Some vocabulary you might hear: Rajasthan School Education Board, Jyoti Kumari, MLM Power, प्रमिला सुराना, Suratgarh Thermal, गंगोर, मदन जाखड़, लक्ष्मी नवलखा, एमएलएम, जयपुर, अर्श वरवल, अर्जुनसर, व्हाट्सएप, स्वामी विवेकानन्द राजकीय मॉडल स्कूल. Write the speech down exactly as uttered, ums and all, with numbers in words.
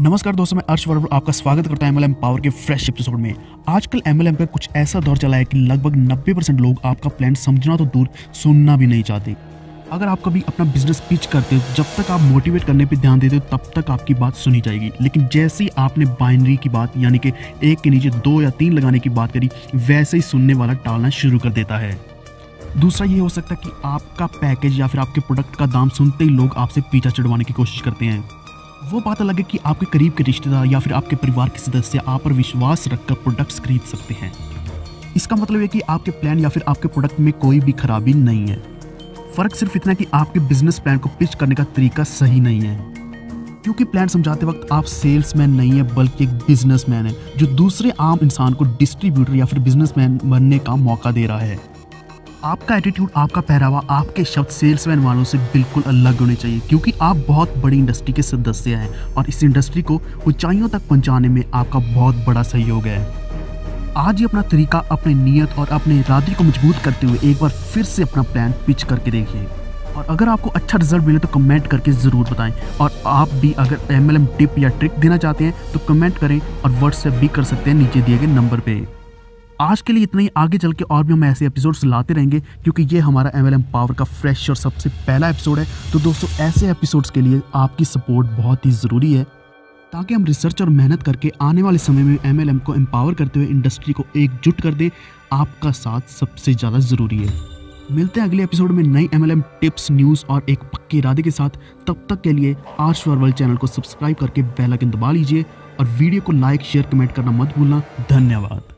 नमस्कार दोस्तों, मैं अर्श वरवल आपका स्वागत करता हूं एमएलएम पावर के फ्रेश एपिसोड में। आजकल एमएलएम पे कुछ ऐसा दौर चला है कि लगभग नब्बे परसेंट लोग आपका प्लान समझना तो दूर सुनना भी नहीं चाहते। अगर आप कभी अपना बिजनेस पिच करते हो, जब तक आप मोटिवेट करने पे ध्यान देते हो तब तक आपकी बात सुनी जाएगी, लेकिन जैसे ही आपने बाइनरी की बात यानी कि एक के नीचे दो या तीन लगाने की बात करी, वैसे ही सुनने वाला टालना शुरू कर देता है। दूसरा ये हो सकता है कि आपका पैकेज या फिर आपके प्रोडक्ट का दाम सुनते ही लोग आपसे पीछा छुड़वाने की कोशिश करते हैं। वो बात अलग है कि आपके करीब के रिश्तेदार या फिर आपके परिवार के सदस्य आप पर विश्वास रखकर प्रोडक्ट्स खरीद सकते हैं। इसका मतलब है कि आपके प्लान या फिर आपके प्रोडक्ट में कोई भी खराबी नहीं है, फ़र्क सिर्फ इतना है कि आपके बिजनेस प्लान को पिच करने का तरीका सही नहीं है, क्योंकि प्लान समझाते वक्त आप सेल्समैन नहीं है बल्कि एक बिजनेसमैन है जो दूसरे आम इंसान को डिस्ट्रीब्यूटर या फिर बिजनेसमैन बनने का मौका दे रहा है। आपका एटीट्यूड, आपका पहरावा, आपके शब्द सेल्समैन वालों से बिल्कुल अलग होने चाहिए, क्योंकि आप बहुत बड़ी इंडस्ट्री के सदस्य हैं और इस इंडस्ट्री को ऊंचाइयों तक पहुंचाने में आपका बहुत बड़ा सहयोग है। आज ही अपना तरीका, अपने नियत और अपने इरादे को मजबूत करते हुए एक बार फिर से अपना प्लान पिच करके देखिए, और अगर आपको अच्छा रिजल्ट मिले तो कमेंट करके ज़रूर बताएं। और आप भी अगर एमएलएम टिप या ट्रिक देना चाहते हैं तो कमेंट करें और व्हाट्सएप भी कर सकते हैं नीचे दिए गए नंबर पर। आज के लिए इतना ही, आगे चल के और भी हम ऐसे एपिसोड्स लाते रहेंगे, क्योंकि ये हमारा एमएलएम पावर का फ्रेश और सबसे पहला एपिसोड है। तो दोस्तों, ऐसे एपिसोड्स के लिए आपकी सपोर्ट बहुत ही ज़रूरी है, ताकि हम रिसर्च और मेहनत करके आने वाले समय में एमएलएम को एम्पावर करते हुए इंडस्ट्री को एकजुट कर दें। आपका साथ सबसे ज़्यादा ज़रूरी है। मिलते हैं अगले एपिसोड में नई एमएलएम टिप्स, न्यूज़ और एक पक्के इरादे के साथ। तब तक के लिए आर्श वर्वल चैनल को सब्सक्राइब करके बेल आइकन दबा लीजिए और वीडियो को लाइक शेयर कमेंट करना मत भूलना। धन्यवाद।